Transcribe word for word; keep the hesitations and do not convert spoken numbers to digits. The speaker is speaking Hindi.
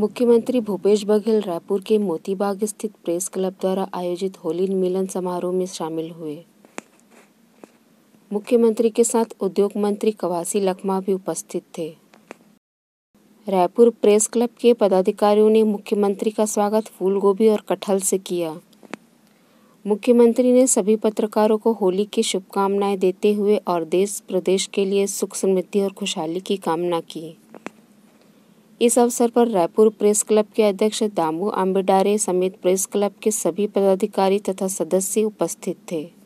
मुख्यमंत्री भूपेश बघेल रायपुर के मोतीबाग स्थित प्रेस क्लब द्वारा आयोजित होली मिलन समारोह में शामिल हुए। मुख्यमंत्री के साथ उद्योग मंत्री कवासी लखमा भी उपस्थित थे। रायपुर प्रेस क्लब के पदाधिकारियों ने मुख्यमंत्री का स्वागत फूलगोभी और कटहल से किया। मुख्यमंत्री ने सभी पत्रकारों को होली की शुभकामनाएं देते हुए और देश प्रदेश के लिए सुख समृद्धि और खुशहाली की कामना की। इस अवसर पर रायपुर प्रेस क्लब के अध्यक्ष दामू अंबेडारे समेत प्रेस क्लब के सभी पदाधिकारी तथा सदस्य उपस्थित थे।